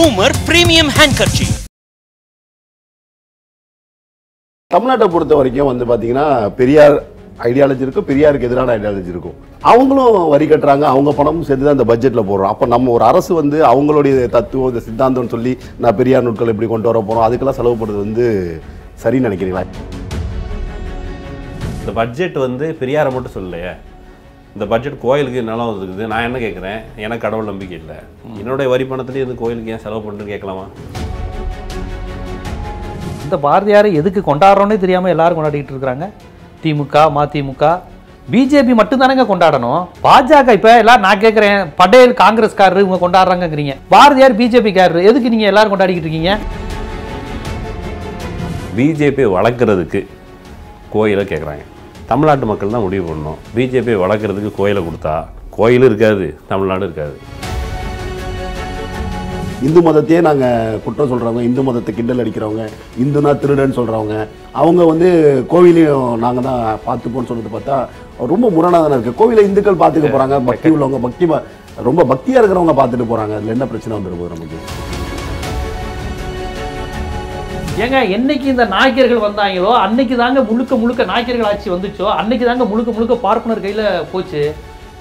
Homer Premium Handkerchief. தமிழ்நாட்டை பொறுத்த வரைக்கும் வந்து பாத்தீங்கன்னா பெரியார் ஐடியாலஜி இருக்கும், பெரியாருக்கு எதிரான ஐடியாலஜி இருக்கும். அவங்களும் வரி கட்டுறாங்க, அவங்க பணமும் சேர்த்து தான் இந்த பட்ஜெட்டில் போடுறோம். அப்போ நம்ம ஒரு அரசு வந்து அவங்களுடைய தத்துவம் இந்த சித்தாந்தம்னு சொல்லி நான் பெரியார் நூட்கள் எப்படி கொண்டு வர போகிறோம், அதுக்கெல்லாம் செலவு போடுறது வந்து சரின்னு நினைக்கிறீங்களா? இந்த பட்ஜெட் வந்து பெரியாரை மட்டும் சொல்லலையே, இந்த பட்ஜெட் கோயிலுக்கு என்னாலும் இருக்குது. நான் என்ன கேட்குறேன், எனக்கு கடவுள் நம்பிக்கை இல்லை, என்னுடைய வரி பணத்துலேயே இந்த கோயிலுக்கு ஏன் செலவு பண்ணுறேன்னு கேட்கலாமா? இந்த பாரதியாரை எதுக்கு கொண்டாடுறோன்னே தெரியாமல் எல்லாரும் கொண்டாடிக்கிட்டு இருக்கிறாங்க. திமுக, மதிமுக, பிஜேபி மட்டும்தானங்க கொண்டாடணும். பாஜக இப்போ எல்லாரும் நான் கேட்குறேன், படேல் காங்கிரஸ்காரரு இவங்க கொண்டாடுறாங்கிறீங்க, பாரதியார் பிஜேபிக்காரரு, எதுக்கு நீங்கள் எல்லாரும் கொண்டாடிக்கிட்டு இருக்கீங்க? பிஜேபி வளர்க்குறதுக்கு கோயிலை கேட்குறாங்க. தமிழ்நாட்டு மக்கள் தான் முடிவு பண்ணணும். பிஜேபி வளர்க்குறதுக்கு கோயிலை கொடுத்தா கோயில் இருக்காது, தமிழ்நாடு இருக்காது. இந்து மதத்தையே நாங்கள் குற்றம் சொல்கிறவங்க, இந்து மதத்தை கிண்டல் அடிக்கிறவங்க, இந்துனா திருடன்னு சொல்கிறவங்க, அவங்க வந்து கோவிலையும் நாங்கள் தான் பார்த்துப்போன்னு சொல்கிறது பார்த்தா ரொம்ப முரணாக தானே இருக்குது. கோவிலை இந்துக்கள் பார்த்துக்க போகிறாங்க, பக்தி உள்ளவங்க, பக்தி ரொம்ப பக்தியாக இருக்கிறவங்க பார்த்துட்டு போகிறாங்க. அதில் என்ன பிரச்சனை வந்துருப்போம் நமக்கு? ஏங்க, என்னைக்கு இந்த நாயக்கர்கள் வந்தாங்களோ அன்னைக்கு தாங்க முழுக்க முழுக்க நாயக்கர்கள் ஆட்சி வந்துச்சோ அன்னைக்கு தாங்க முழுக்க முழுக்க பார்ப்பனர் கையில் போச்சு.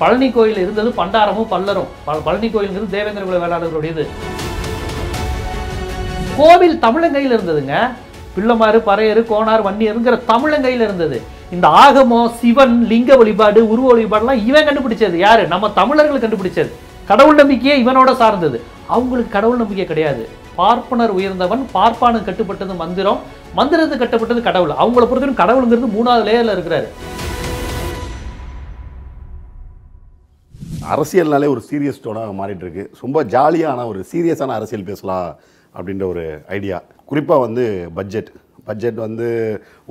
பழனி கோயில் இருந்தது பண்டாரமும் பல்லரும். பழனி கோயிலுங்கிறது தேவேந்திர குல வேளாளர்களுடையது. கோவில் தமிழங்கையில் இருந்ததுங்க. பிள்ளைமாறு, பறையரு, கோனார், வன்னியருங்கிற தமிழங்கையில் இருந்தது. இந்த ஆகமம், சிவன், லிங்க வழிபாடு, உருவ வழிபாடுலாம் இவன் கண்டுபிடிச்சது. யாரு? நம்ம தமிழர்கள் கண்டுபிடிச்சது. கடவுள் நம்பிக்கையே இவனோட சார்ந்தது. அவங்களுக்கு கடவுள் நம்பிக்கை கிடையாது. பார்ப்பனர் உயர்ந்தவன், பார்ப்பானு கட்டுப்பட்டது மந்திரம், மந்திரத்து கட்டுப்பட்டது கடவுள். அவங்கள பொறுத்தவரைக்கும் கடவுளுங்கிறது மூணாவது லேயர்ல இருக்கிறாரு. அரசியல்னாலே ஒரு சீரியஸ் டோனாக மாறிட்டு இருக்கு. ரொம்ப ஜாலியான ஒரு சீரியஸான அரசியல் பேசலாம் அப்படின்ற ஒரு ஐடியா. குறிப்பாக வந்து பட்ஜெட் பட்ஜெட் வந்து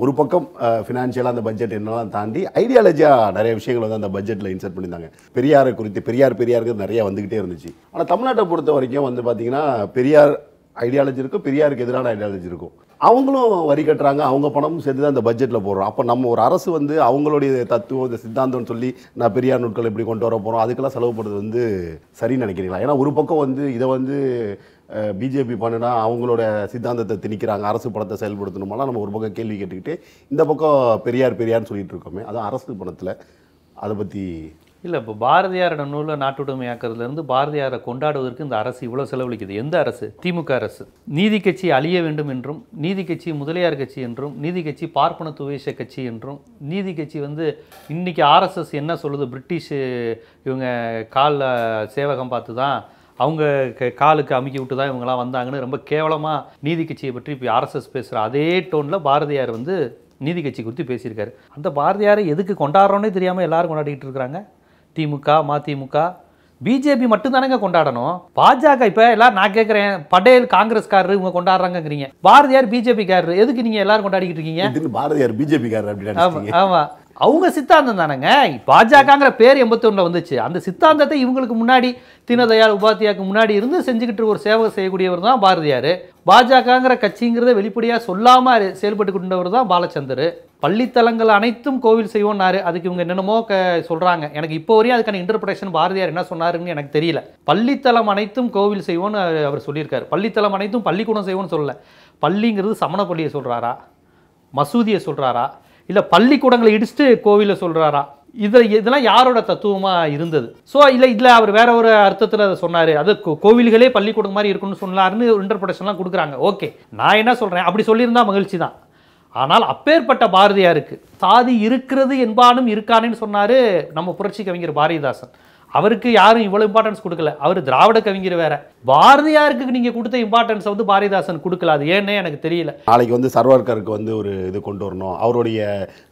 ஒரு பக்கம் ஃபினான்ஷியலாக அந்த பட்ஜெட் என்னெல்லாம் தாண்டி ஐடியாலஜியாக நிறைய விஷயங்கள் வந்து அந்த பட்ஜெட்டில் இன்சர்ட் பண்ணியிருந்தாங்க. பெரியாரை குறித்து பெரியாருக்கு நிறையா வந்துக்கிட்டே இருந்துச்சு. ஆனால் தமிழ்நாட்டை பொறுத்த வரைக்கும் வந்து பார்த்திங்கன்னா பெரியார் ஐடியாலஜி இருக்கும், பெரியாருக்கு எதிரான ஐடியாலஜி இருக்கும். அவங்களும் வரி கட்டுறாங்க, அவங்க பணமும் சேர்த்து தான் அந்த பட்ஜெட்டில் போடுறோம். அப்போ நம்ம ஒரு அரசு வந்து அவங்களுடைய தத்துவம் இந்த சித்தாந்தம்னு சொல்லி நான் பெரியார் நூட்கள் எப்படி கொண்டு வர போகிறோம், அதுக்கெல்லாம் செலவு போடுறது வந்து சரின்னு நினைக்கிறீங்களா? ஏன்னா ஒரு பக்கம் வந்து இதை வந்து பிஜேபி பண்ணுனா அவங்களோட சித்தாந்தத்தை திணிக்கிறாங்க, அரசு பணத்தை செயல்படுத்தணுமானா நம்ம ஒரு பக்கம் கேள்வி கேட்டுக்கிட்டு இந்த பக்கம் பெரியார் பெரியார்னு சொல்லிட்டு இருக்கோமே, அதுவும் அரசு பணத்தில். அதை பற்றி இல்லை, இப்போ பாரதியாரோட நூலில் நாட்டுடைமையாக்குறதுலேருந்து பாரதியாரை கொண்டாடுவதற்கு இந்த அரசு இவ்வளோ செலவழிக்குது. எந்த அரசு? திமுக அரசு. நீதி கட்சி அழிய வேண்டும் என்றும், நீதி கட்சி முதலியார் கட்சி என்றும், நீதி கட்சி பார்ப்பன துவேஷ கட்சி என்றும், நீதி கட்சி வந்து இன்றைக்கி ஆர்எஸ்எஸ் என்ன சொல்லுது, பிரிட்டிஷு இவங்க காலில் சேவகம் பார்த்து தான், அவங்க காலுக்கு அமுக்கி விட்டு தான் இவங்களாம் வந்தாங்கன்னு ரொம்ப கேவலமாக நீதி கட்சியை பற்றி இப்போ ஆர்எஸ்எஸ் பேசுகிற அதே டோனில் பாரதியார் வந்து நீதி கட்சி குறித்து பேசியிருக்காரு. அந்த பாரதியாரை எதுக்கு கொண்டாடுறோன்னே தெரியாமல் எல்லாரும் கொண்டாடிக்கிட்டு இருக்கிறாங்க. திமுக, மதிமுக, பிஜேபி மட்டும்தானங்க கொண்டாடணும். பாஜக இப்போ எல்லாரும் நான் கேட்குறேன், படேல் காங்கிரஸ்காரரு இவங்க கொண்டாடுறாங்கிறீங்க, பாரதியார் பிஜேபிக்காரரு, எதுக்கு நீங்கள் எல்லாரும் கொண்டாடிக்கிட்டு இருக்கீங்க? பாரதியார் பிஜேபிக்காரர் அப்படின்னு ஆமாம், அவங்க சித்தாந்தம் தானேங்க. பாஜகங்கிற பேர் 81 வந்துச்சு. அந்த சித்தாந்தத்தை இவங்களுக்கு முன்னாடி தீனதயாள் உபாத்தியாவுக்கு முன்னாடி இருந்து செஞ்சுக்கிட்டு ஒரு சேவை செய்யக்கூடியவர் தான் பாரதியார். பாஜகங்கிற கட்சிங்கிறத வெளிப்படையாக சொல்லாமல் செயல்பட்டு கொண்டவர் தான் பாலச்சந்தர். பள்ளித்தலங்கள் அனைத்தும் கோவில் செய்வோம்னாரு, அதுக்கு இவங்க என்னென்னமோ சொல்கிறாங்க. எனக்கு இப்போ வரையும் அதுக்கான இன்டர்பிரேஷன் பாரதியார் என்ன சொன்னாருன்னு எனக்கு தெரியல. பள்ளித்தலம் அனைத்தும் கோவில் செய்வோன்னு அவர் சொல்லியிருக்காரு. பள்ளித்தலம் அனைத்தும் பள்ளிக்கூடம் செய்வோன்னு சொல்லலை. பள்ளிங்கிறது சமண பள்ளியை சொல்கிறாரா, மசூதியை சொல்கிறாரா, இல்லை பள்ளிக்கூடங்களை இடிச்சுட்டு கோவிலை சொல்கிறாரா? இதெல்லாம் யாரோட தத்துவமாக இருந்தது? ஸோ இல்லை இதில் அவர் வேற ஒரு அர்த்தத்தில் அதை சொன்னார், அது கோவில்களே பள்ளிக்கூடம் மாதிரி இருக்குன்னு சொன்னார்னு இன்டர்பிரேஷன்லாம் கொடுக்குறாங்க. ஓகே, நான் என்ன சொல்கிறேன், அப்படி சொல்லியிருந்தா மகிழ்ச்சி தான். ஆனால் அப்பேற்பட்ட பாரதியாருக்கு சாதி இருக்கிறது என்பானும் இருக்கானேன்னு சொன்னார் நம்ம புரட்சி கவிஞர் பாரதிதாசன். அவருக்கு யாரும் இவ்வளோ இம்பார்ட்டன்ஸ் கொடுக்கல. அவர் திராவிட கவிஞர் வேற. பாரதியாருக்கு நீங்கள் கொடுத்த இம்பார்ட்டன்ஸை வந்து பாரதிதாசன் கொடுக்கல. அது ஏன்னே எனக்கு தெரியல. நாளைக்கு வந்து சர்வார்கருக்கு வந்து ஒரு இது கொண்டு வரணும், அவருடைய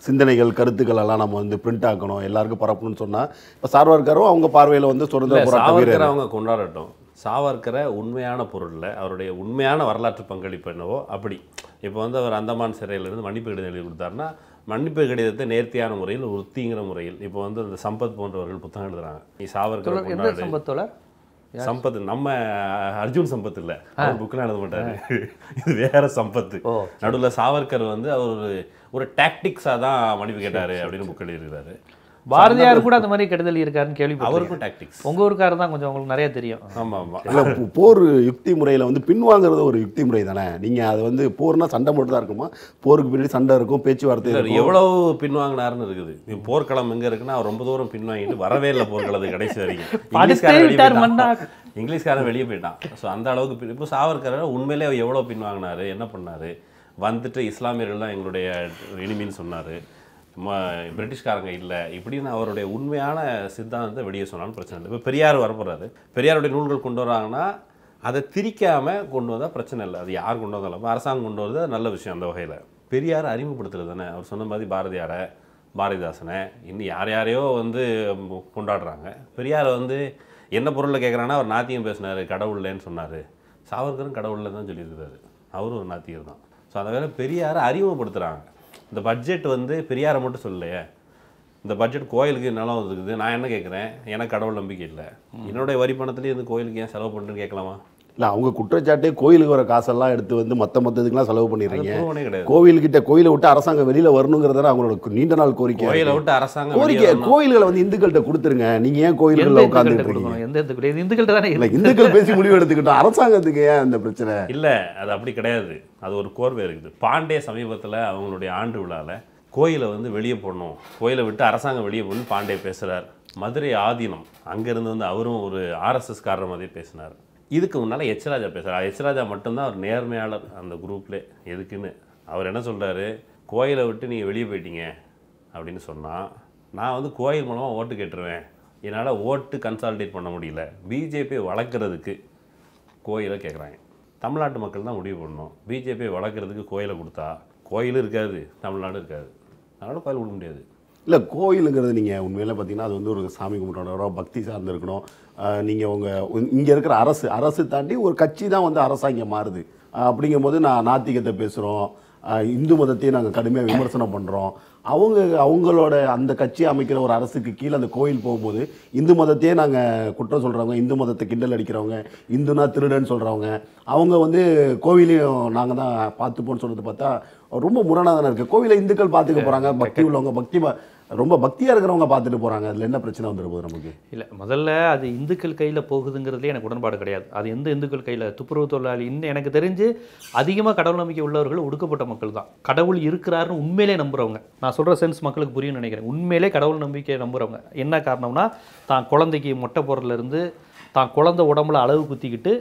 சிந்தனைகள், கருத்துக்கள் எல்லாம் நம்ம வந்து பிரிண்ட் ஆக்கணும், எல்லாருக்கும் பரப்பணும்னு சொன்னால் இப்போ சார்வார்கரும் அவங்க பார்வையில் வந்து சுதந்திர போராட்ட அவங்க கொண்டாடட்டும். சாவர்கரை உண்மையான பொருளில் அவருடைய உண்மையான வரலாற்று பங்களிப்பு என்னவோ அப்படி. இப்போ வந்து அவர் அந்தமான் சிறையிலிருந்து மன்னிப்பு கடிதம் எழுதி கொடுத்தாருன்னா மன்னிப்பு கடிதத்தை நேர்த்தியான முறையில், உறுதிங்கிற முறையில். இப்போ வந்து அந்த சம்பத் போன்றவர்கள் புத்தகம் எழுதுறாங்க. நீ சாவர்கர் சம்பத்தோட சம்பத், நம்ம அர்ஜுன் சம்பத் இல்லை, புக்கெலாம் எழுத மாட்டாரு, இது வேற சம்பத்து. நடுவில் சாவர்கர் வந்து அவர் ஒரு டாக்டிக்ஸாக தான் மன்னிப்பு கேட்டார் அப்படின்னு புக் எழுதியிருக்கிறாரு. பாரதியார் கூட அந்த மாதிரி கெடுதல் இருக்காருன்னு கேள்விப்பட்டேன். டாக்டிக்ஸ் உங்க ஊருக்காரர் தான், கொஞ்சம் உங்களுக்கு நிறைய தெரியும். ஆமா ஆமா. இல்ல போர் யுக்தி முறையில வந்து பின்வாங்கிறது ஒரு யுக்தி முறை தானே. நீங்க அது வந்து போர்னா சண்டை மட்டும் தான் இருக்குமா? போருக்கு பின்னாடி சண்டை இருக்கும், பேச்சுவார்த்தை இருக்கும். எவ்வளவு பின்வாங்கினாருன்னு இருக்குது. போர்க்களம் எங்க இருக்குன்னா ரொம்ப தூரம் பின்வாங்கிட்டு வரவே இல்லை போர்க்களது கடைசி வரைக்கும். இங்கிலீஷ்காரன் வெளியே போயிட்டான். ஸோ அந்த அளவுக்கு இப்போ சாவர்கர் உண்மையிலே எவ்வளோ பின்வாங்கினார், என்ன பண்ணார், வந்துட்டு இஸ்லாமியர்கள் தான் எங்களுடைய எனிமின்னு சொன்னார், பிரிட்டிஷ்காரங்க இல்லை இப்படின்னு அவருடைய உண்மையான சித்தாந்தத்தை வெளியே சொன்னாலும் பிரச்சனை இல்லை. இப்போ பெரியார் வரப்போகிறாரு, பெரியாருடைய நூல்கள் கொண்டு வராங்கன்னா அதை திரிக்காமல் கொண்டு வந்தால் பிரச்சனை இல்லை. அது யார் கொண்டு வந்தாலும் அரசாங்கம் கொண்டு வரது நல்ல விஷயம். அந்த வகையில் பெரியாரை அறிமுகப்படுத்துறது தானே. அவர் சொன்ன மாதிரி பாரதியாரை, பாரதிதாசனை, இன்னும் யார் யாரையோ வந்து கொண்டாடுறாங்க. பெரியாரை வந்து என்ன பொருளில் கேட்குறாங்கன்னா அவர் நாத்தியம் பேசினார், கடவுள்லேன்னு சொன்னார். சாவர்கரும் கடவுளில் தான் சொல்லியிருக்கிறாரு, அவரும் ஒரு நாத்தியர் தான். ஸோ அந்த வேலை பெரியாரை அறிமுகப்படுத்துகிறாங்க. இந்த பட்ஜெட் வந்து பெரியாரை மட்டும் சொல்லலையே, இந்த பட்ஜெட் கோயிலுக்கு என்னாலும் இருக்குது. நான் என்ன கேட்குறேன், எனக்கு கடவுள் நம்பிக்கை இல்லை, என்னுடைய வரி பணத்துலேயே இந்த கோயிலுக்கு ஏன் செலவு பண்ணுறேன்னு கேட்கலாமா? இல்லை, அவங்க குற்றச்சாட்டே கோயிலுக்கு வர காசெல்லாம் எடுத்து வந்து மற்றதுக்கெல்லாம் செலவு பண்ணிடுறீங்க. கோவில்கிட்ட கோயிலை விட்டு அரசாங்கம் வெளியில் வரணுங்கிறத அவங்களோட நீண்ட நாள் கோரிக்கை. கோயிலை விட்டு அரசாங்கம் கோரிக்கை, கோயில்களை வந்து இந்துக்கள்கிட்ட கொடுத்துருங்க. நீங்கள் ஏன் கோயில்களை உட்காந்துட்டு இருக்கணும்? எந்த இந்துக்கள்கிட்ட தானே இல்லை, இந்துக்கள் பேசி முடிவு எடுத்துக்கிட்டோம், அரசாங்கத்துக்கு ஏன் அந்த பிரச்சனை? இல்லை, அது அப்படி கிடையாது. அது ஒரு கோர்வை இருக்குது. பாண்டே சமீபத்தில் அவங்களுடைய ஆண்டு விழாவில் கோயிலை வந்து வெளியே போடணும், கோயிலை விட்டு அரசாங்கம் வெளியே போடணும்னு பாண்டே பேசுகிறார். மதுரை ஆதீனம் அங்கேருந்து வந்து அவரும் ஒரு ஆர்எஸ்எஸ்காரர் மாதிரி பேசினார். இதுக்கு முன்னால் எச்ராஜா பேசுகிறார். எச்ராஜா மட்டும்தான் அவர் நேர்மையாளர் அந்த குரூப்பில். எதுக்குன்னு அவர் என்ன சொல்கிறாரு, கோயிலை விட்டு நீங்கள் வெளியே போயிட்டீங்க அப்படின்னு சொன்னால் நான் வந்து கோயில் மூலமாக ஓட்டு கேட்டுருவேன், என்னால் ஓட்டு கன்சால்டேட் பண்ண முடியல, பிஜேபியை வளர்க்குறதுக்கு கோயிலை கேட்குறாங்க. தமிழ்நாட்டு மக்கள் தான் முடிவு பண்ணணும், பிஜேபியை வளர்க்குறதுக்கு கோயிலை கொடுத்தா கோயிலும் இருக்காது, தமிழ்நாடும் இருக்காது, அதனால் கோயில் கொடுக்க முடியாது. இல்லை, கோயிலுங்கிறது நீங்கள் உண்மையில பார்த்தீங்கன்னா அது வந்து ஒரு சாமி கும்பிட்டோட பக்தி சார்ந்து இருக்கணும். நீங்கள் உங்கள் இங்கே இருக்கிற அரசு தாண்டி ஒரு கட்சி தான் வந்து அரசாங்கம் மாறுது. அப்படிங்கும்போது நான் நாத்திகத்தை பேசுகிறோம், இந்து மதத்தையும் நாங்கள் கடுமையாக விமர்சனம் பண்ணுறோம். அவங்களோட அந்த கட்சி அமைக்கிற ஒரு அரசுக்கு கீழே அந்த கோயில் போகும்போது இந்து மதத்தையே நாங்கள் குற்றம் சொல்கிறவங்க, இந்து மதத்தை கிண்டல் அடிக்கிறவங்க, இந்துனா திருடன்னு சொல்கிறவங்க, அவங்க வந்து கோவிலையும் நாங்கள் தான் பார்த்துப்போன்னு சொல்கிறது பார்த்தா ரொம்ப முரணாதான இருக்குது. கோவிலை இந்துக்கள் பார்த்துக்க போகிறாங்க, பக்தி உள்ளவங்க, ரொம்ப பக்தியாக இருக்கிறவங்க பார்த்துட்டு போகிறாங்க. அதில் என்ன பிரச்சனை வந்துட்டு போகுது நமக்கு? இல்லை, முதல்ல அது இந்துக்கள் கையில் போகுதுங்கிறதுலேயே எனக்கு உடன்பாடு கிடையாது. அது எந்த இந்துக்கள் கையில்? துப்புரவு தொழிலாளி, இன்னும் எனக்கு தெரிஞ்சு அதிகமாக கடவுள் நம்பிக்கை உள்ளவர்கள் ஒடுக்கப்பட்ட மக்கள் தான். கடவுள் இருக்கிறாருன்னு உண்மையிலே நம்புகிறவங்க, நான் சொல்கிற சென்ஸ் மக்களுக்கு புரியும்னு நினைக்கிறேன். உண்மையிலே கடவுள் நம்பிக்கையை நம்புகிறவங்க. என்ன காரணம்னா, தான் குழந்தைக்கு மொட்டை போடுறதுலேருந்து தான் குழந்தை உடம்புல அளவு குத்திக்கிட்டு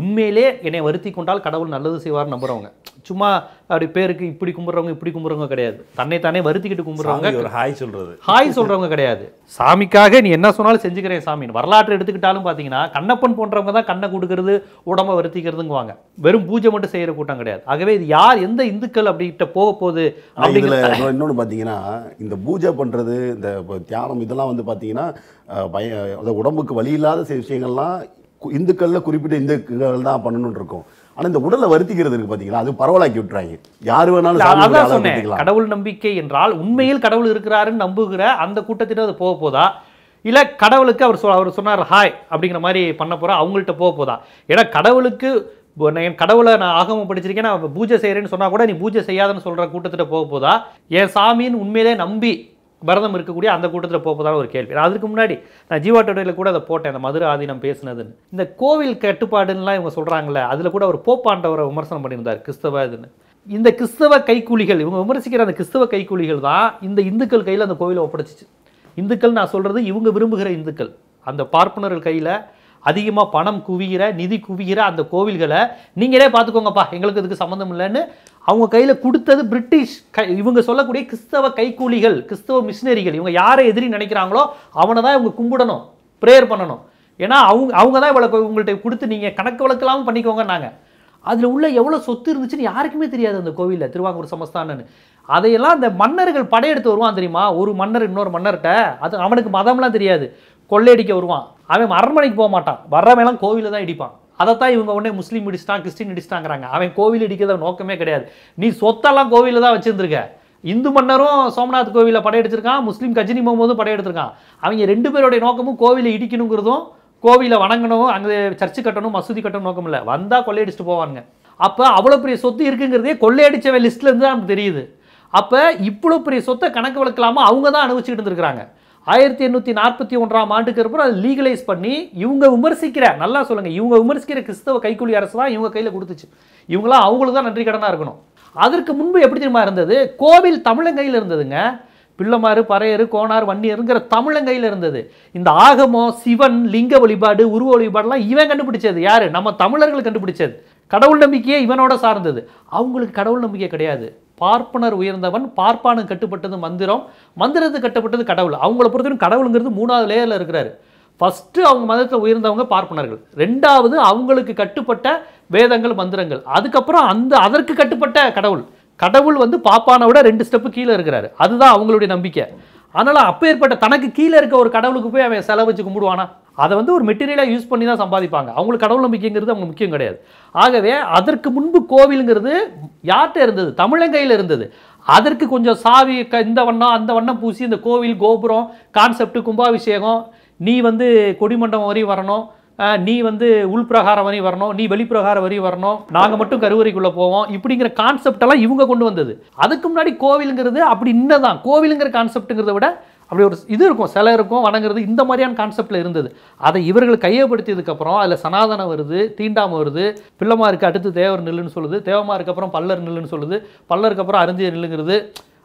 உண்மையிலே என்னை வருத்தி கொண்டால் கடவுள் நல்லது செய்வார்னு நம்புகிறவங்க. சும்மா அப்படி பேருக்கு இப்படி கும்பிட்றவங்க, இப்படி கும்பிட்றவங்க கிடையாது. தன்னை தானே வருத்திக்கிட்டு கும்பிட்றவங்க, ஹாய் சொல்கிறது, ஹாய் சொல்கிறவங்க கிடையாது. சாமிக்காக நீ என்ன சொன்னாலும் செஞ்சுக்கிறேன் சாமின்னு வரலாற்று எடுத்துக்கிட்டாலும் பார்த்தீங்கன்னா கண்ணப்பன் போன்றவங்க தான் கண்ணை கொடுக்கறது, உடம்பை வருத்திக்கிறதுங்குவாங்க. வெறும் பூஜை மட்டும் செய்கிற கூட்டம் கிடையாது. ஆகவே இது யார், எந்த இந்துக்கள் அப்படிகிட்ட போக போகுது அப்படிங்கிறது. இன்னொன்று பார்த்தீங்கன்னா, இந்த பூஜை பண்ணுறது, இந்த தியானம், இதெல்லாம் வந்து பார்த்தீங்கன்னா உடம்புக்கு வலி இல்லாத சில விஷயங்கள்லாம் இந்துக்களில் குறிப்பிட்ட இந்துக்கள் தான் பண்ணணும்னு இருக்கும். ஆனால் இந்த உடலை வருத்திக்கிறது இருக்குது பார்த்தீங்களா, அது பரவலாக்கி விட்டுறாங்க. யார் வேணாலும் கடவுள் நம்பிக்கை என்றால் உண்மையில் கடவுள் இருக்கிறாருன்னு நம்புகிற அந்த கூட்டத்திட்ட அது போக போதா, இல்லை கடவுளுக்கு அவர் சொன்னார் ஹாய் அப்படிங்கிற மாதிரி பண்ண போகிறா அவங்கள்ட்ட போக போதா? ஏன்னா கடவுளுக்கு என் கடவுளை நான் ஆகமம் படிச்சிருக்கேன், நான் பூஜை செய்கிறேன்னு சொன்னால் கூட நீ பூஜை செய்யாதுன்னு சொல்கிற கூட்டத்திட்ட போக போதா, என் சாமின்னு உண்மையிலே நம்பி பரதம் இருக்கக்கூடிய அந்த கூட்டத்தில் போப்பதான ஒரு கேள்வி. அதுக்கு முன்னாடி நான் ஜீவாட்டோடையில் கூட அதை போட்டேன், அந்த மதுரை ஆதீனம் பேசினதுன்னு. இந்த கோவில் கட்டுப்பாடுன்னெலாம் இவங்க சொல்கிறாங்களே, அதில் கூட ஒரு போப்பாண்டவரை விமர்சனம் பண்ணியிருந்தார், கிறிஸ்தவ இதுன்னு. இந்த கிறிஸ்தவ கைக்கூலிகள், இவங்க விமர்சிக்கிற அந்த கிறிஸ்தவ கைக்கூலிகள் தான் இந்த இந்துக்கள் கையில் அந்த கோவிலை ஒப்படைச்சிச்சு. இந்துக்கள் நான் சொல்கிறது இவங்க விரும்புகிற இந்துக்கள். அந்த பார்ப்பனர்கள் கையில் அதிகமாக பணம் குவிகிற, நிதி குவிகிற அந்த கோவில்களை நீங்களே பார்த்துக்கோங்கப்பா, எங்களுக்கு இதுக்கு சம்மந்தம் இல்லைன்னு அவங்க கையில் கொடுத்தது பிரிட்டிஷ் இவங்க சொல்லக்கூடிய கிறிஸ்தவ கைக்கூலிகள், கிறிஸ்தவ மிஷினரிகள். இவங்க யாரை எதிரி நினைக்கிறாங்களோ அவனை தான் இவங்க கும்பிடணும், ப்ரேயர் பண்ணணும். ஏன்னா அவங்க தான் இவ்வளோ உங்கள்கிட்ட கொடுத்து நீங்கள் கணக்கு வழக்கெல்லாம் பண்ணிக்கோங்க. நாங்கள் அதில் உள்ள எவ்வளோ சொத்து இருந்துச்சுன்னு யாருக்குமே தெரியாது அந்த கோவிலில், திருவாங்கூர் சமஸ்தானன்னு. அதையெல்லாம் அந்த மன்னர்கள் படையெடுத்து வருவான் தெரியுமா, ஒரு மன்னர் இன்னொரு மன்னர்கிட்ட, அது அவனுக்கு மதம்லாம் தெரியாது, கொள்ளையடிக்க வருவான். அவன் அரண்மனைக்கு போக மாட்டான், வர்றவெல்லாம் கோவிலில் தான் இடிப்பான். அதைத்தான் இவங்க உடனே முஸ்லீம் இடிச்சிட்டான், கிறிஸ்டின் இடிச்சிட்டாங்கிறாங்க. அவன் கோவில் இடிக்கிறத நோக்கமே கிடையாது. நீ சொத்தெல்லாம் கோவிலில் தான் வச்சுருந்துருக்க. இந்து மன்னரும் சோமநாத் கோவிலில் படையெடுத்திருக்கான், முஸ்லீம் கஜினி முகமதும் படையெடுத்திருக்கான். அவங்க ரெண்டு பேருடைய நோக்கமும் கோவிலை இடிக்கணுங்கிறதும், கோவிலை வணங்கணும், அங்கே சர்ச்சு கட்டணும், மசூதி கட்டணும் நோக்கம் இல்லை. வந்தால் கொள்ளையடிச்சிட்டு போவானுங்க. அப்போ அவ்வளோ பெரிய சொத்து இருக்குங்கிறதே கொள்ளையடிச்சவ லிஸ்ட்லேருந்து தான் நமக்கு தெரியுது. அப்போ இவ்வளோ பெரிய சொத்தை கணக்கு வழக்கலாமா அவங்க தான் அனுபவிச்சுக்கிட்டு இருந்துருக்காங்க. 1841ஆம் ஆண்டுக்கு அப்புறம் அதை லீகலைஸ் பண்ணி இவங்க விமர்சிக்கிற, நல்லா சொல்லுங்க, இவங்க விமர்சிக்கிற கிறிஸ்தவ கைக்கூலி அரசு தான் இவங்க கையில் கொடுத்துச்சு. இவங்களாம் அவங்களுக்கு தான் நன்றி கடனாக இருக்கணும். அதற்கு முன்பு எப்படி தெரியுமா இருந்தது, கோவில் தமிழங்கையில் இருந்ததுங்க. பிள்ளைமாறு, பறையரு, கோனார், வன்னியருங்கிற தமிழங்கையில் இருந்தது. இந்த ஆகமம், சிவன், லிங்க வழிபாடு, உருவ வழிபாடுலாம் இவன் கண்டுபிடிச்சது. யார்? நம்ம தமிழர்கள் கண்டுபிடிச்சது. கடவுள் நம்பிக்கையே இவனோட சார்ந்தது. அவங்களுக்கு கடவுள் நம்பிக்கை கிடையாது. பார்ப்பனர் உயர்ந்தவன், பார்ப்பானு கட்டுப்பட்டது மந்திரம், மந்திரத்து கட்டுப்பட்டது கடவுள். அவங்கள பொறுத்தவரைக்கும் கடவுளுங்கிறது மூணாவது லேயரில் இருக்கிறாரு. ஃபஸ்ட்டு அவங்க மதத்தில் உயர்ந்தவங்க பார்ப்பனர்கள், ரெண்டாவது அவங்களுக்கு கட்டுப்பட்ட வேதங்கள் மந்திரங்கள், அதுக்கப்புறம் அதற்கு கட்டுப்பட்ட கடவுள். கடவுள் வந்து பாப்பானை விட 2 ஸ்டெப்பு கீழே இருக்கிறாரு. அதுதான் அவங்களுடைய நம்பிக்கை. அதனால் அப்போ ஏற்பட்ட தனக்கு கீழே இருக்க ஒரு கடவுளுக்கு போய் அவன் செலவு வச்சு கும்பிடுவானா? அதை வந்து ஒரு மெட்டீரியலாக யூஸ் பண்ணி தான் சம்பாதிப்பாங்க. அவங்களுக்கு கடவுள் நம்பிக்கைங்கிறது அவங்க முக்கியம் கிடையாது. ஆகவே அதற்கு முன்பு கோவிலுங்கிறது யார்கிட்ட இருந்தது? தமிழங்கையில் இருந்தது. அதற்கு கொஞ்சம் சாவி, இந்த வண்ணம் அந்த வண்ணம் பூசி, இந்த கோவில் கோபுரம் கான்செப்ட், கும்பாபிஷேகம், நீ வந்து கொடிமண்டபம் வரையும் வரணும், நீ வந்து உள்பிரகாரம் வரையும் வரணும், நீ வெளிப்பிரகாரம் வரையும் வரணும், நாங்கள் மட்டும் கருவறைக்குள்ளே போவோம், இப்படிங்கிற கான்செப்டெல்லாம் இவங்க கொண்டு வந்தது. அதுக்கு முன்னாடி கோவிலுங்கிறது அப்படி இன்னதான். கோவிலுங்கிற கான்செப்டுங்கிறத விட அப்படி ஒரு இது இருக்கும், சிலை இருக்கும், வணங்குறது, இந்த மாதிரியான கான்செப்டில் இருந்தது. அதை இவர்கள் கையப்படுத்தியதுக்கப்புறம் அதில் சனாதனம் வருது, தீண்டாமல் வருது, பிள்ளைமாருக்கு அடுத்து தேவர் நில்லுன்னு சொல்லுது, தேவமாருக்கு அப்புறம் பல்லர் நில்லுன்னு சொல்லுது, பல்லருக்கு அப்புறம் அருந்தியர் நில்லுங்கிறது,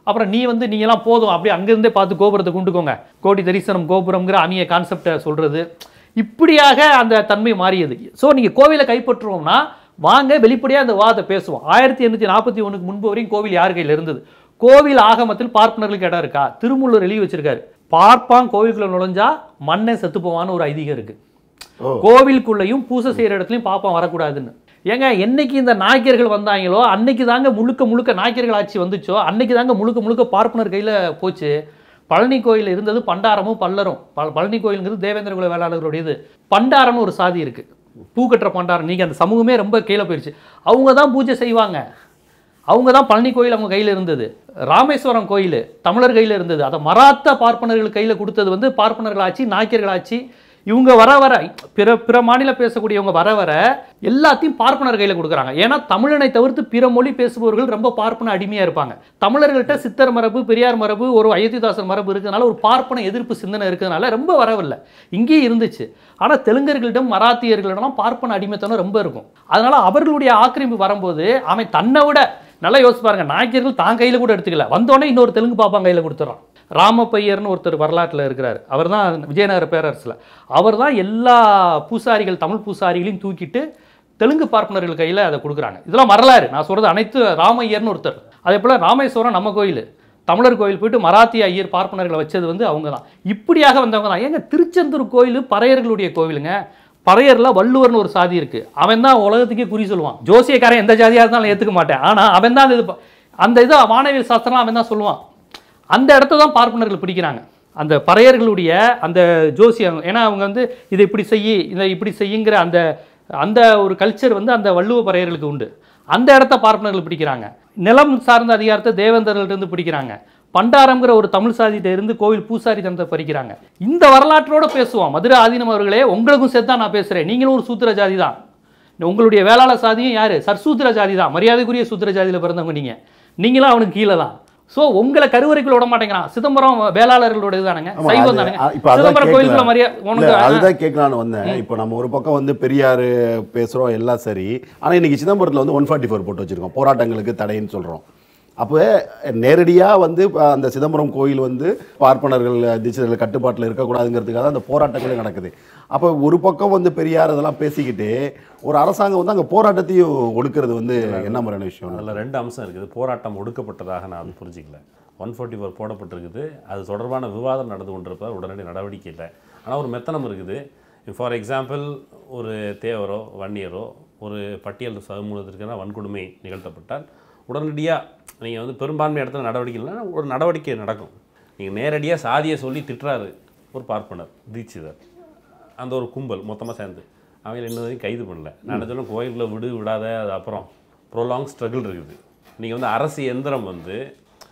அப்புறம் நீ வந்து நீங்களாம் போதும் அப்படி அங்கேருந்தே பார்த்து கோபுரத்தை கொண்டுக்கோங்க, கோடி தரிசனம் கோபுரம்ங்கிற அணிய கான்செப்டை சொல்கிறது. இப்படியாக அந்த தன்மை மாறியது. ஸோ நீங்கள் கோவிலை கைப்பற்றுவோம்னா வாங்க வெளிப்படையாக அந்த வாதத்தை பேசுவோம். 1841க்கு முன்பு வரையும் கோவில் யார் கையில் இருந்தது? கோவில் ஆகமத்தில் பார்ப்பனர்களுக்கு இடம் இருக்கா? திருமூலர் எழுதி வச்சிருக்காரு, பார்ப்பான் கோவிலுக்குள்ள நுழைஞ்சா மண்ணை செத்து போவான்னு ஒரு ஐதீகம் இருக்கு. கோவிலுக்குள்ளேயும் பூசை செய்கிற இடத்துலையும் பாப்பான் வரக்கூடாதுன்னு. ஏங்க, என்னைக்கு இந்த நாயக்கர்கள் வந்தாங்களோ அன்னைக்கு தாங்க முழுக்க முழுக்க நாயக்கர்கள் ஆட்சி வந்துச்சோ அன்னைக்கு தாங்க முழுக்க முழுக்க பார்ப்பனர் கையில் போச்சு. பழனி கோயில் இருந்தது பண்டாரமும் பல்லரும். பழனி கோயிலுங்கிறது தேவேந்திர குல வேளாளர்களுடையது. பண்டாரம்னு ஒரு சாதி இருக்குது, பூ கட்டுற பண்டாரம். நீங்கள் அந்த சமூகமே ரொம்ப கீழே போயிடுச்சு. அவங்க தான் பூஜை செய்வாங்க, அவங்க தான் பழனி கோயில் அவங்க கையில் இருந்தது. ராமேஸ்வரம் கோயில் தமிழர் கையில் இருந்தது. அதை மராத்தா பார்ப்பனர்கள் கையில் கொடுத்தது வந்து பார்ப்பனர்கள் ஆட்சி, நாயக்கர்கள் ஆட்சி. இவங்க வர வர பிற மாநிலம் பேசக்கூடியவங்க வர வர எல்லாத்தையும் பார்ப்பனர் கையில் கொடுக்குறாங்க. ஏன்னா தமிழனை தவிர்த்து பிற மொழி பேசுபவர்கள் ரொம்ப பார்ப்பன அடிமையாக இருப்பாங்க. தமிழர்கள்ட்ட சித்தர் மரபு, பெரியார் மரபு, ஒரு அயோத்திதாசர் மரபு இருக்கிறதுனால, ஒரு பார்ப்பன எதிர்ப்பு சிந்தனை இருக்கிறதுனால ரொம்ப வரவில்லை, இங்கேயே இருந்துச்சு. ஆனால் தெலுங்கர்களிடம், மராத்தியர்களிடம் பார்ப்பன அடிமைத்தனம் ரொம்ப இருக்கும். அதனால் அவர்களுடைய ஆக்கிரமிப்பு வரும்போது அவன் தன்னை விட நல்லா யோசிச்சு பாருங்க, நாயக்கர்கள் தான் கையில் கூட எடுத்துக்கல, வந்தோடனே இன்னொரு தெலுங்கு பாப்பான் கையில் கொடுத்துறான். ராமப்பையர்னு ஒருத்தர் வரலாற்றில் இருக்கிறார். அவர் தான் விஜயநகர பேரரசில், அவர் தான் எல்லா பூசாரிகள், தமிழ் பூசாரிகளையும் தூக்கிட்டு தெலுங்கு பார்ப்பனர்கள் கையில் அதை கொடுக்குறாங்க. இதெல்லாம் வரலாறு, நான் சொல்கிறது அனைத்து. ராமையர்னு ஒருத்தர். அதே போல் ராமேஸ்வரம் நம்ம கோயில், தமிழர் கோயில் போயிட்டு மராத்திய ஐயர் பார்ப்பனர்களை வச்சது வந்து அவங்க தான். இப்படியாக வந்தவங்க தான். ஏங்க, திருச்செந்தூர் கோயில் பறையர்களுடைய கோவிலுங்க. பறையரில் வள்ளுவர்னு ஒரு சாதி இருக்குது. அவன் தான் உலகத்துக்கே குறி சொல்லுவான். ஜோசியக்காரன் எந்த ஜாதியாக இருந்தாலும் ஏற்றுக்க மாட்டேன், ஆனால் அவன் தான் அந்த இதை வானவியல் சாஸ்திரம்லாம் அவன் தான் சொல்லுவான். அந்த இடத்த தான் பார்ப்பனர்கள் பிடிக்கிறாங்க, அந்த பறையர்களுடைய அந்த ஜோசியம். ஏன்னா அவங்க வந்து இதை இப்படி செய்யி, இதை இப்படி செய்யுங்கிற அந்த அந்த ஒரு கல்ச்சர் வந்து அந்த வள்ளுவ பறையர்களுக்கு உண்டு. அந்த இடத்த பார்ப்பனர்கள் பிடிக்கிறாங்க. நிலம் சார்ந்த அதிகாரத்தை தேவேந்தர்களிடந்து பிடிக்கிறாங்க. பண்டாரம்ங்கிற ஒரு தமிழ் சாதிகிட்ட இருந்து கோவில் பூசாரி தனத்தை பறிக்கிறாங்க. இந்த வரலாற்றோடு பேசுவோம். மதுரை ஆதீனம் அவர்களே, உங்களுக்கும் சேர்த்து தான் நான் பேசுகிறேன். நீங்களும் ஒரு சூத்திர ஜாதி தான். உங்களுடைய வேளாள சாதியும் யார்? சர்சூத்திர ஜாதி தான். மரியாதைக்குரிய சூத்திர ஜாதியில் பிறந்தவங்க நீங்கள். நீங்களும் அவனுக்கு கீழே தான். ஸோ உங்களை கருவறைக்குள்ள விட மாட்டேங்கிறான். சிதம்பரம் வேளாளர்களுடைய தானங்க, சைவம் தானங்க. சிதம்பரம் கோயிலுக்குள்ள மரியாதை அதுதான் கேட்கலான்னு வந்தேன். இப்போ நம்ம ஒரு பக்கம் வந்து பெரியார் பேசுகிறோம், எல்லாம் சரி. ஆனால் இன்னைக்கு சிதம்பரத்தில் வந்து 144 போட்டு வச்சுருக்கோம், போராட்டங்களுக்கு தடைன்னு சொல்கிறோம். அப்போ நேரடியாக வந்து அந்த சிதம்பரம் கோயில் வந்து பார்ப்பனர்கள் திசைகள் கட்டுப்பாட்டில் இருக்கக்கூடாதுங்கிறதுக்காக அந்த போராட்டங்களும் நடக்குது. அப்போ ஒரு பக்கம் வந்து பெரியார் இதெல்லாம் பேசிக்கிட்டு ஒரு அரசாங்கம் வந்து அங்கே போராட்டத்தையும் ஒடுக்கிறது வந்து என்ன மாதிரியான விஷயம்? அதில் 2 அம்சம் இருக்குது. போராட்டம் ஒடுக்கப்பட்டதாக நான் அது புரிஞ்சிக்கல. 144 போடப்பட்டிருக்குது, அது தொடர்பான விவாதம் நடந்து கொண்டிருப்ப உடனடி நடவடிக்கை இல்லை. ஆனால் ஒரு மெத்தனம் இருக்குது. ஃபார் எக்ஸாம்பிள், ஒரு தேவரோ வன்னியரோ ஒரு பட்டியல் சமூகத்திற்கான வன்கொடுமை நிகழ்த்தப்பட்டால் உடனடியாக நீங்கள் வந்து பெரும்பான்மை இடத்துல நடவடிக்கை இல்லைன்னா ஒரு நடவடிக்கை நடக்கும். நீங்கள் நேரடியாக சாதியை சொல்லி திட்டுறாரு ஒரு பார்ப்பனர் தீட்சிதர், அந்த ஒரு கும்பல் மொத்தமாக சேர்ந்து அவங்க இன்னும் கைது பண்ணலை. நான் சொல்லும் கோயிலில் விடாத, அது அப்புறம் ப்ரோலாங் ஸ்ட்ரகிள் இருக்குது. நீங்கள் வந்து அரசு எந்திரம் வந்து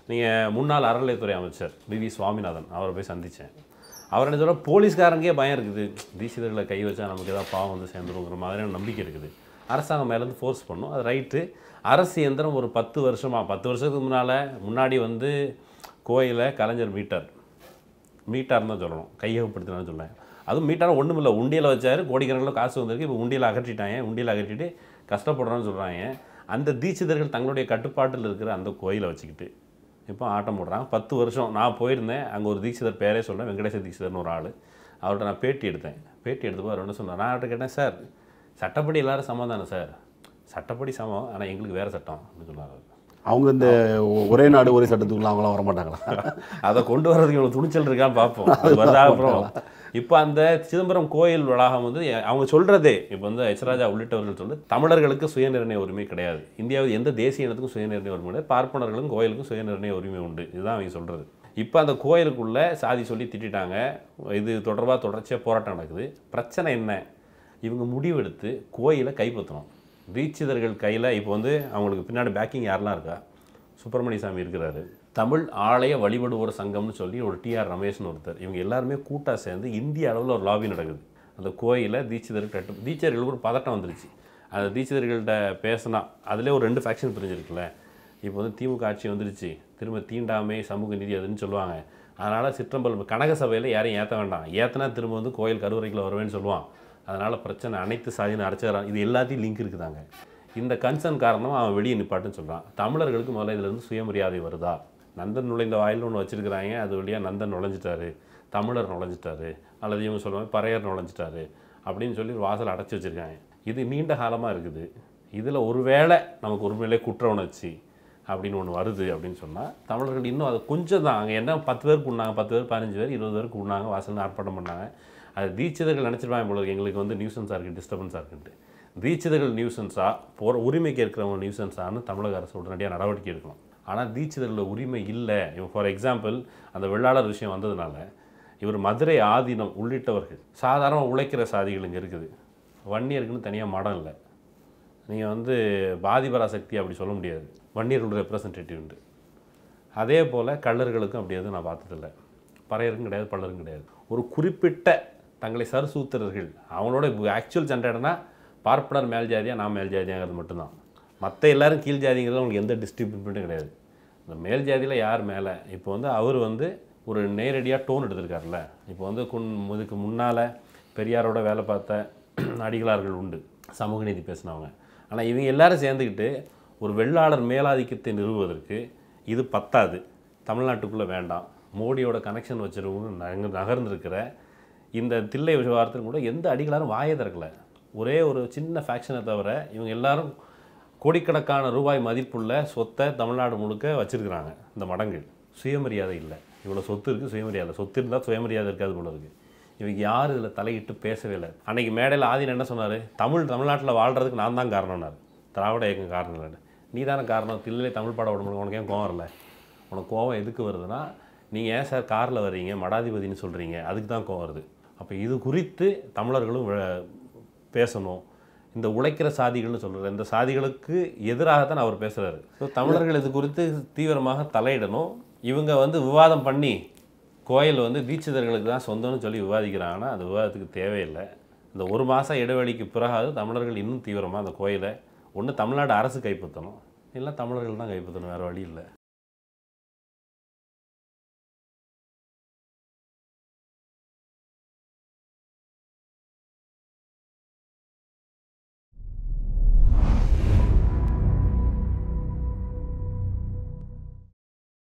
நீங்கள் முன்னாள் அறநிலையத்துறை அமைச்சர் வி.வி. சுவாமிநாதன் அவரை போய் சந்தித்தேன். அவர் என்ன சொல்ல, போலீஸ்காரங்கே பயம் இருக்குது, தீட்சிதர்களை கை வச்சா நமக்கு ஏதாவது பாவம் வந்து சேர்ந்துருங்கிற மாதிரியான நம்பிக்கை இருக்குது. அரசாங்கம் மேலேருந்து ஃபோர்ஸ் பண்ணும், அது ரைட்டு. அரசு இயந்திரம் ஒரு 10 வருஷமாக 10 வருஷத்துக்கு முன்னாடி வந்து கோயிலை கலைஞர் மீட்டார், மீட்டார்னு தான் சொல்லணும், கையகப்படுத்தினான்னு சொன்னாங்க. அதுவும் மீட்டார் ஒன்றும் இல்லை, உண்டியில் வச்சாரு கோடிக்கணக்கில் காசு வந்திருக்கு. இப்போ உண்டியில் அகற்றிட்டாங்க, உண்டியில் அகற்றிட்டு கஷ்டப்படுறான்னு சொல்கிறாங்க. அந்த தீட்சிதர்கள் தங்களுடைய கட்டுப்பாட்டில் இருக்கிற அந்த கோயிலை வச்சுக்கிட்டு இப்போ ஆட்டம் போடுறாங்க. 10 வருஷம் நான் போயிருந்தேன், அங்கே ஒரு தீட்சிதர் பேரே சொன்னேன், வெங்கடேச தீட்சிதர்னு ஒரு ஆள். அவர்கிட்ட நான் பேட்டி எடுத்தேன். பேட்டி எடுத்துப்போ அவர் என்ன சொன்னார், நான் அவர்கிட்ட கேட்டேன், சார் சட்டப்படி எல்லோரும் சமம் தானே சார்? சட்டப்படி சமம், ஆனால் எங்களுக்கு வேறு சட்டம் அப்படின்னு சொன்னார். அவங்க இந்த ஒரே நாடு ஒரே சட்டத்துக்குள்ள அவங்களாம் வரமாட்டாங்களா? அதை கொண்டு வர்றதுக்கு இவ்வளோ துணிச்சல் இருக்கான்னு பார்ப்போம். அப்புறம் இப்போ அந்த சிதம்பரம் கோயில் வளாகம் வந்து அவங்க சொல்கிறதே, இப்போ வந்து எச்ராஜா உள்ளிட்டவர்கள் சொல்லி தமிழர்களுக்கு சுயநிர்ணய உரிமை கிடையாது, இந்தியாவில் எந்த தேசிய இனத்துக்கும் சுயநிர்ணய உரிமை கிடையாது, பார்ப்பனர்களுக்கும் கோயிலுக்கும் சுயநிர்ணய உரிமை உண்டு, இதுதான் அவங்க சொல்கிறது. இப்போ அந்த கோயிலுக்குள்ளே சாதி சொல்லி திட்டாங்க. இது தொடர்பாக தொடர்ச்சியாக போராட்டம் நடக்குது. பிரச்சனை என்ன, இவங்க முடிவெடுத்து கோயிலை கைப்பற்றணும். தீட்சிதர்கள் கையில் இப்போ வந்து அவங்களுக்கு பின்னாடி பேக்கிங் யாரெல்லாம் இருக்கா, சுப்பிரமணிய சாமி இருக்கிறாரு, தமிழ் ஆலய வழிபடுவோர் சங்கம்னு சொல்லி ஒரு டிஆர் ரமேஷ்னு ஒருத்தர், இவங்க எல்லாருமே கூட்டாக சேர்ந்து இந்திய அளவில் ஒரு லாபி நடக்குது. அந்த கோயிலை தீட்சிதர்கள் தீட்சிதர்களுக்கு ஒரு பதட்டம் வந்துருச்சு. அந்த தீட்சிதர்கள்ட்ட பேசினா அதிலே ஒரு 2 ஃபேக்ஷன் பிரிஞ்சிருக்குல்ல. இப்போ வந்து திமுக ஆட்சி வந்துருச்சு, திரும்ப தீண்டாமை சமூக நீதி அதுன்னு சொல்லுவாங்க. அதனால் சிற்றம்பல் கனக சபையில் யாரையும் ஏற்ற வேண்டாம், ஏற்றினா திரும்ப வந்து கோயில் கருவறைக்குள்ள வருவேன்னு சொல்லுவான். அதனால் பிரச்சனை அனைத்து சாதியினர் அடைச்சிடறான். இது எல்லாத்தையும் லிங்க் இருக்குதாங்க. இந்த கன்சர்ன் காரணமாக அவன் வெளியே நிப்பாட்டுன்னு சொல்கிறான். தமிழர்களுக்கு முதல்ல இதிலேருந்து சுயமரியாதை வருதா? நந்தன் நுழைந்த வாயில் ஒன்று வச்சுருக்கிறாங்க, அது வழியாக நந்தன் நுழைஞ்சிட்டாரு, தமிழர் நுழைஞ்சிட்டாரு, அல்லது இவங்க சொல்லுவாங்க பறையர் நுழைஞ்சிட்டாரு அப்படின்னு சொல்லி வாசல் அடைச்சி வச்சுருக்காங்க. இது நீண்ட காலமாக இருக்குது. இதில் ஒருவேளை நமக்கு உரிமையிலே குற்ற உணர்ச்சி அப்படின்னு ஒன்று வருது அப்படின்னு சொன்னால் தமிழர்கள் இன்னும் அது கொஞ்சம் தான். அங்கே என்ன 10 பேருக்கு உண்ணாங்க, 10 பேர் 15 பேர் 20 பேருக்கு உண்ணாங்க, வாசல் ஆர்ப்பாட்டம் பண்ணாங்க. அது தீட்சிதர்கள் நினச்சிருப்பாங்க போல, எங்களுக்கு வந்து நியூசன்ஸாக இருக்குது, டிஸ்டர்பன்ஸாக இருக்குன்ட்டு. தீட்சிதர்கள் நியூசன்ஸாக போகிற உரிமைக்கு இருக்கிறவங்க நியூசன்ஸானு தமிழக அரசு உடனடியாக நடவடிக்கை எடுக்கணும். ஆனால் தீட்சிதர்கள் உரிமை இல்லை. இப்போ ஃபார் எக்ஸாம்பிள் அந்த வெள்ளாளர் விஷயம் வந்ததுனால இவர் மதுரை ஆதீனம் உள்ளிட்டவர்கள் சாதாரணமாக உழைக்கிற சாதிகள் இங்கே இருக்குது. வன்னியருக்குன்னு தனியாக மடம் இல்லை, நீங்கள் வந்து பாதிபராசக்தி அப்படி சொல்ல முடியாது, வன்னியர்களுடைய ரெப்ரசன்டேட்டிவ்ன்ட்டு. அதே போல் கள்ளர்களுக்கும் அப்படி எதுவும் நான் பார்த்ததில்லை, பறையருக்கும் கிடையாது, பல்லருக்கும் கிடையாது. ஒரு குறிப்பிட்ட தங்களை சர்சூத்திரர்கள் அவங்களோட ஆக்சுவல் சண்டைனா பார்ப்பனர் மேல் ஜாதியாக நான் மேல் ஜாதியாங்கிறது மட்டும்தான். மற்ற எல்லோரும் கீழ் ஜாதிங்கிறது அவங்களுக்கு எந்த டிஸ்ட்ரிபியூட்டும் கிடையாது. இந்த மேல் ஜாதியில் யார் மேலே, இப்போ வந்து அவர் வந்து ஒரு நேரடியாக டோன் எடுத்திருக்காருல்ல. இப்போ வந்து இதுக்கு முன்னால் பெரியாரோட வேலை பார்த்த அடிகளார்கள் உண்டு, சமூக நீதி பேசினவங்க. ஆனால் இவங்க எல்லோரும் சேர்ந்துக்கிட்டு ஒரு வெள்ளாளர் மேலாதிக்கத்தை நிறுவுவதற்கு இது பத்தாது, தமிழ்நாட்டுக்குள்ளே வேண்டாம், மோடியோட கனெக்ஷன் வச்சுருவங்க நகர்ந்துருக்கிற இந்த தில்லை விவகாரத்திலும் கூட எந்த அடிகளாரும் வாயை திறக்கலை. ஒரே ஒரு சின்ன ஃபேக்ஷனை தவிர இவங்க எல்லோரும் கோடிக்கணக்கான ரூபாய் மதிப்புள்ள சொத்தை தமிழ்நாடு முழுக்க வச்சுருக்கிறாங்க. இந்த மடங்கள் சுயமரியாதை இல்லை, இவ்வளோ சொத்து இருக்குது, சுயமரியாதை சொத்து இருந்தால் சுயமரியாதை இருக்காது போல இருக்குது. இவங்க யார் இதில் தலையிட்டு பேசவே இல்லை. அன்றைக்கி மேடையில் ஆதின் என்ன சொன்னார், தமிழ்நாட்டில் வாழ்கிறதுக்கு நான் தான் காரணம்னார், திராவிட இயக்கம் காரணம் இல்லை. நீ தானே காரணம், தில்லையிலே தமிழ் பாட விட உனக்கு ஏன் கோவம் இல்லை? உனக்கு கோவம் எதுக்கு வருதுன்னா, நீங்கள் ஏன் சார் காரில் வர்றீங்க, மடாதிபதினு சொல்கிறீங்க, அதுக்கு தான் கோவம் வருது. அப்போ இது குறித்து தமிழர்களும் பேசணும். இந்த உழைக்கிற சாதிகள்னு சொல்கிறார், இந்த சாதிகளுக்கு எதிராகத்தான் அவர் பேசுகிறாரு. ஸோ தமிழர்கள் இது குறித்து தீவிரமாக தலையிடணும். இவங்க வந்து விவாதம் பண்ணி கோயில் வந்து தீட்சிதர்களுக்கு தான் சொந்தம்னு சொல்லி விவாதிக்கிறாங்கன்னா அது விவாதத்துக்கு தேவையில்லை. இந்த 1 மாதம் இடைவெளிக்கு பிறகாவது தமிழர்கள் இன்னும் தீவிரமாக அந்த கோயிலை ஒன்று தமிழ்நாடு அரசு கைப்பற்றணும், இல்லை தமிழர்கள் தான் கைப்பற்றணும், வேறு வழி இல்லை.